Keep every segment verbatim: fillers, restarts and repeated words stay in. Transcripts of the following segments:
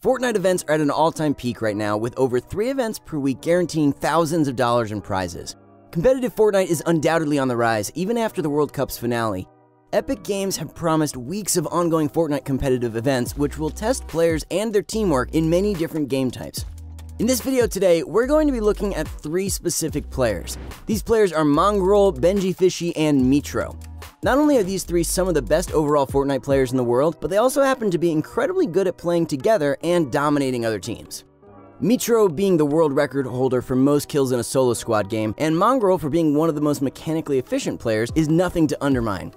Fortnite events are at an all-time peak right now, with over three events per week guaranteeing thousands of dollars in prizes. Competitive Fortnite is undoubtedly on the rise, even after the World Cup's finale. Epic Games have promised weeks of ongoing Fortnite competitive events, which will test players and their teamwork in many different game types. In this video today, we're going to be looking at three specific players. These players are Mongraal, Benjyfishy, and Mitr zero. Not only are these three some of the best overall Fortnite players in the world, but they also happen to be incredibly good at playing together and dominating other teams. Mitr zero being the world record holder for most kills in a solo squad game, and Mongraal for being one of the most mechanically efficient players is nothing to undermine.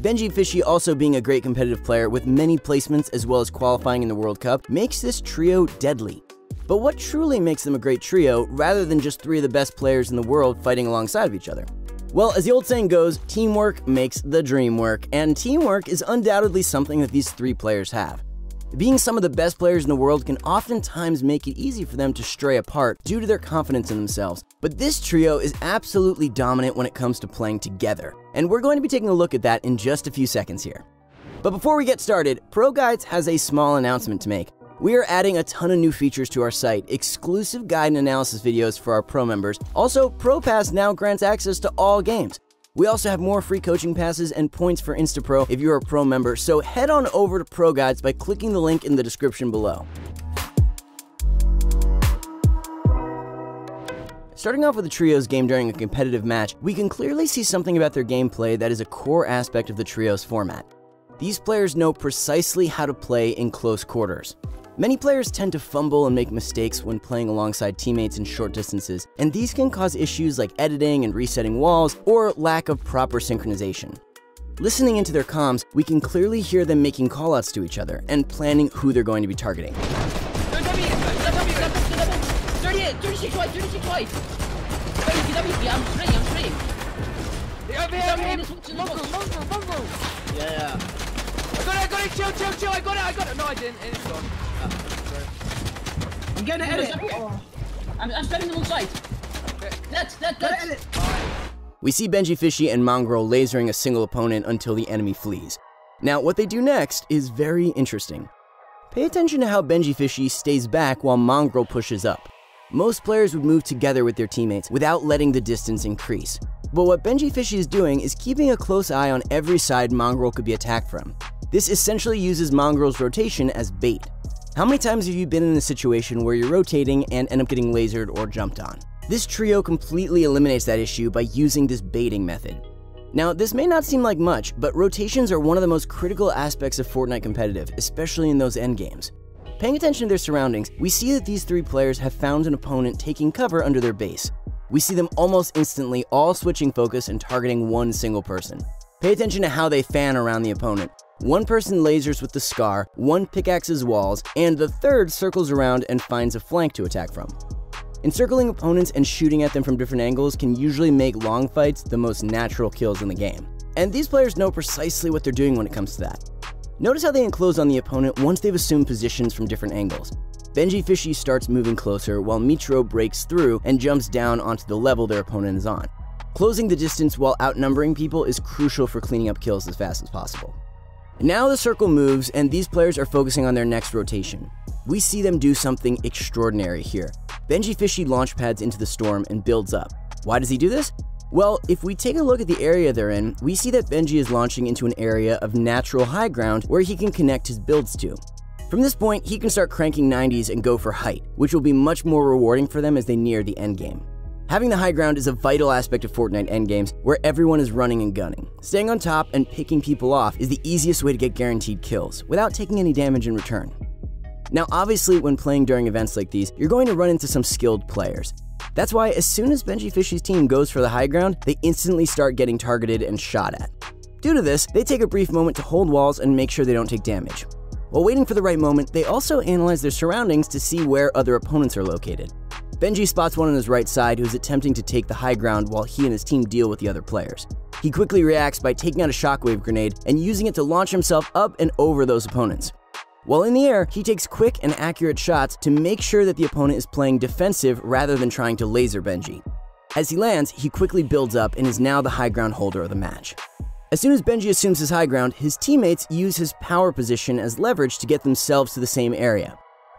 Benjyfishy also being a great competitive player with many placements as well as qualifying in the World Cup makes this trio deadly. But what truly makes them a great trio, rather than just three of the best players in the world fighting alongside of each other? Well, as the old saying goes, teamwork makes the dream work, and teamwork is undoubtedly something that these three players have. Being some of the best players in the world can oftentimes make it easy for them to stray apart due to their confidence in themselves, but this trio is absolutely dominant when it comes to playing together, and we're going to be taking a look at that in just a few seconds here. But before we get started, ProGuides has a small announcement to make. We are adding a ton of new features to our site, exclusive guide and analysis videos for our pro members. Also, ProPass now grants access to all games. We also have more free coaching passes and points for Instapro if you're a pro member, so head on over to ProGuides by clicking the link in the description below. Starting off with the trios game during a competitive match, we can clearly see something about their gameplay that is a core aspect of the trios format. These players know precisely how to play in close quarters. Many players tend to fumble and make mistakes when playing alongside teammates in short distances, and these can cause issues like editing and resetting walls, or lack of proper synchronization. Listening into their comms, we can clearly hear them making callouts to each other and planning who they're going to be targeting. Yeah. I got it, I got it, chill, chill, chill, I got it, I got it. No, I didn't, it's gone. I'm gonna edit. Oh. I'm, I'm spamming them on site. That's, that, that's. We see Benjyfishy and Mongraal lasering a single opponent until the enemy flees. Now, what they do next is very interesting. Pay attention to how Benjyfishy stays back while Mongraal pushes up. Most players would move together with their teammates without letting the distance increase. But what Benjyfishy is doing is keeping a close eye on every side Mongraal could be attacked from. This essentially uses Mongraal's rotation as bait. How many times have you been in a situation where you're rotating and end up getting lasered or jumped on? This trio completely eliminates that issue by using this baiting method. Now, this may not seem like much, but rotations are one of the most critical aspects of Fortnite competitive, especially in those endgames. Paying attention to their surroundings, we see that these three players have found an opponent taking cover under their base. We see them almost instantly all switching focus and targeting one single person. Pay attention to how they fan around the opponent. One person lasers with the scar, one pickaxes walls, and the third circles around and finds a flank to attack from. Encircling opponents and shooting at them from different angles can usually make long fights the most natural kills in the game. And these players know precisely what they're doing when it comes to that. Notice how they enclose on the opponent once they've assumed positions from different angles. Benjyfishy starts moving closer while Mitr zero breaks through and jumps down onto the level their opponent is on. Closing the distance while outnumbering people is crucial for cleaning up kills as fast as possible. Now the circle moves, and these players are focusing on their next rotation. We see them do something extraordinary here. Benjyfishy launch pads into the storm and builds up. Why does he do this? Well, if we take a look at the area they're in, we see that Benji is launching into an area of natural high ground where he can connect his builds to. From this point, he can start cranking nineties and go for height, which will be much more rewarding for them as they near the endgame. Having the high ground is a vital aspect of Fortnite endgames where everyone is running and gunning. Staying on top and picking people off is the easiest way to get guaranteed kills without taking any damage in return. Now obviously when playing during events like these, you're going to run into some skilled players. That's why as soon as Benjyfishy's team goes for the high ground, they instantly start getting targeted and shot at. Due to this, they take a brief moment to hold walls and make sure they don't take damage. While waiting for the right moment, they also analyze their surroundings to see where other opponents are located. Benji spots one on his right side who is attempting to take the high ground while he and his team deal with the other players. He quickly reacts by taking out a shockwave grenade and using it to launch himself up and over those opponents. While in the air, he takes quick and accurate shots to make sure that the opponent is playing defensive rather than trying to laser Benji. As he lands, he quickly builds up and is now the high ground holder of the match. As soon as Benji assumes his high ground, his teammates use his power position as leverage to get themselves to the same area.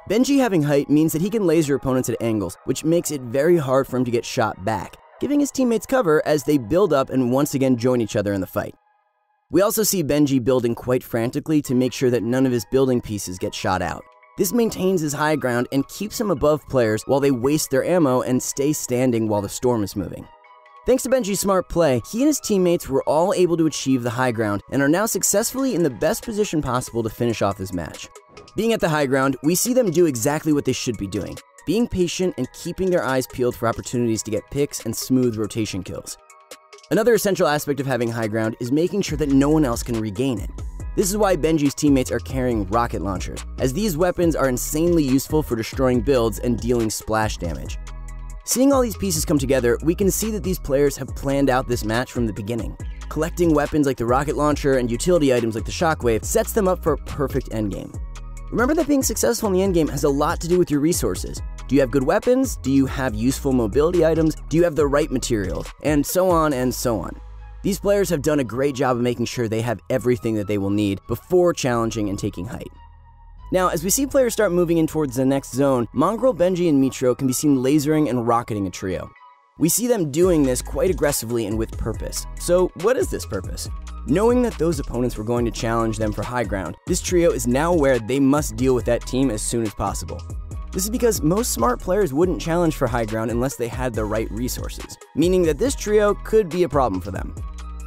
Benji having height means that he can laser opponents at angles, which makes it very hard for him to get shot back, giving his teammates cover as they build up and once again join each other in the fight. We also see Benji building quite frantically to make sure that none of his building pieces get shot out. This maintains his high ground and keeps him above players while they waste their ammo and stay standing while the storm is moving. Thanks to Benji's smart play, he and his teammates were all able to achieve the high ground and are now successfully in the best position possible to finish off this match. Being at the high ground, we see them do exactly what they should be doing, being patient and keeping their eyes peeled for opportunities to get picks and smooth rotation kills. Another essential aspect of having high ground is making sure that no one else can regain it. This is why Benji's teammates are carrying rocket launchers, as these weapons are insanely useful for destroying builds and dealing splash damage. Seeing all these pieces come together, we can see that these players have planned out this match from the beginning. Collecting weapons like the rocket launcher and utility items like the shockwave sets them up for a perfect endgame. Remember that being successful in the endgame has a lot to do with your resources. Do you have good weapons? Do you have useful mobility items? Do you have the right materials? And so on and so on. These players have done a great job of making sure they have everything that they will need before challenging and taking height. Now, as we see players start moving in towards the next zone, Mongraal, Benji, and Mitr zero can be seen lasering and rocketing a trio. We see them doing this quite aggressively and with purpose. So what is this purpose? Knowing that those opponents were going to challenge them for high ground, this trio is now aware they must deal with that team as soon as possible. This is because most smart players wouldn't challenge for high ground unless they had the right resources, meaning that this trio could be a problem for them.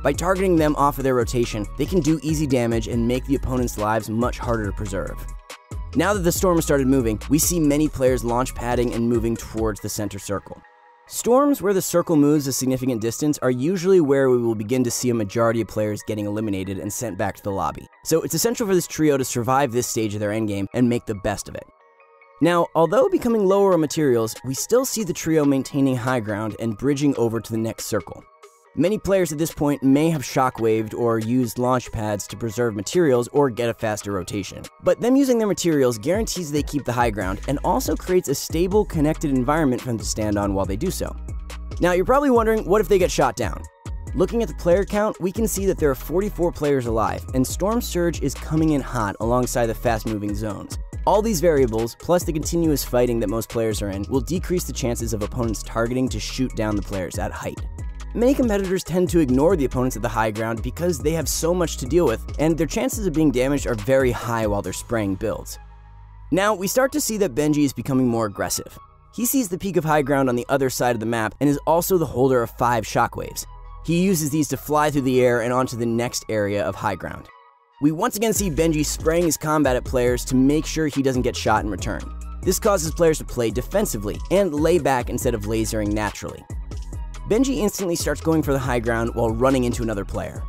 By targeting them off of their rotation, they can do easy damage and make the opponent's lives much harder to preserve. Now that the storm has started moving, we see many players launch padding and moving towards the center circle. Storms where the circle moves a significant distance are usually where we will begin to see a majority of players getting eliminated and sent back to the lobby, so it's essential for this trio to survive this stage of their endgame and make the best of it. Now, although becoming lower on materials, we still see the trio maintaining high ground and bridging over to the next circle. Many players at this point may have shockwaved or used launch pads to preserve materials or get a faster rotation. But them using their materials guarantees they keep the high ground and also creates a stable, connected environment for them to stand on while they do so. Now you're probably wondering, what if they get shot down? Looking at the player count, we can see that there are forty-four players alive, and Storm Surge is coming in hot alongside the fast-moving zones. All these variables, plus the continuous fighting that most players are in, will decrease the chances of opponents targeting to shoot down the players at height. Many competitors tend to ignore the opponents at the high ground because they have so much to deal with, and their chances of being damaged are very high while they're spraying builds. Now, we start to see that Benji is becoming more aggressive. He sees the peak of high ground on the other side of the map and is also the holder of five shockwaves. He uses these to fly through the air and onto the next area of high ground. We once again see Benji spraying his combat at players to make sure he doesn't get shot in return. This causes players to play defensively and lay back instead of lasering naturally. Benji instantly starts going for the high ground while running into another player.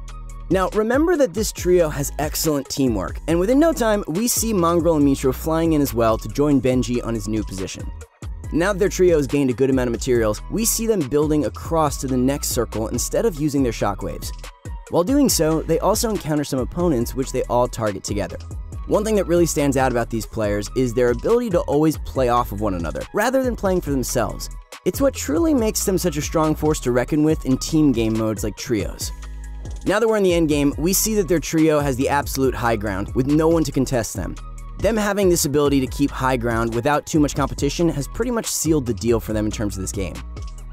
Now, remember that this trio has excellent teamwork, and within no time, we see Mongraal and Mitr zero flying in as well to join Benji on his new position. Now that their trio has gained a good amount of materials, we see them building across to the next circle instead of using their shockwaves. While doing so, they also encounter some opponents which they all target together. One thing that really stands out about these players is their ability to always play off of one another, rather than playing for themselves. It's what truly makes them such a strong force to reckon with in team game modes like trios. Now that we're in the endgame, we see that their trio has the absolute high ground, with no one to contest them. Them having this ability to keep high ground without too much competition has pretty much sealed the deal for them in terms of this game.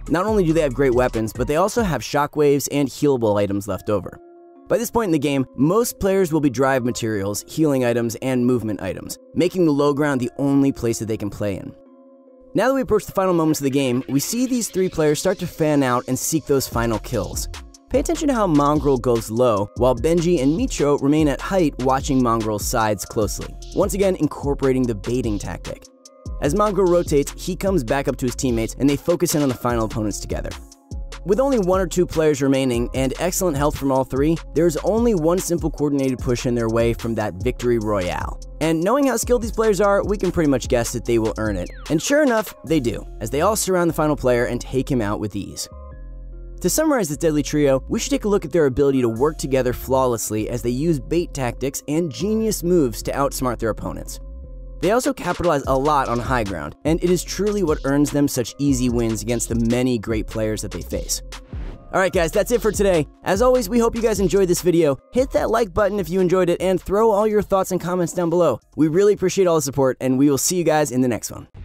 Not only do they have great weapons, but they also have shockwaves and healable items left over. By this point in the game, most players will be dry of materials, healing items, and movement items, making the low ground the only place that they can play in. Now that we approach the final moments of the game, we see these three players start to fan out and seek those final kills. Pay attention to how Mongraal goes low, while Benji and Mitr zero remain at height watching Mongraal's sides closely, once again incorporating the baiting tactic. As Mongraal rotates, he comes back up to his teammates and they focus in on the final opponents together. With only one or two players remaining and excellent health from all three, there is only one simple coordinated push in their way from that victory royale. And knowing how skilled these players are, we can pretty much guess that they will earn it. And sure enough, they do, as they all surround the final player and take him out with ease. To summarize this deadly trio, we should take a look at their ability to work together flawlessly as they use bait tactics and genius moves to outsmart their opponents. They also capitalize a lot on high ground, and it is truly what earns them such easy wins against the many great players that they face. Alright guys, that's it for today. As always, we hope you guys enjoyed this video. Hit that like button if you enjoyed it and throw all your thoughts and comments down below. We really appreciate all the support, and we will see you guys in the next one.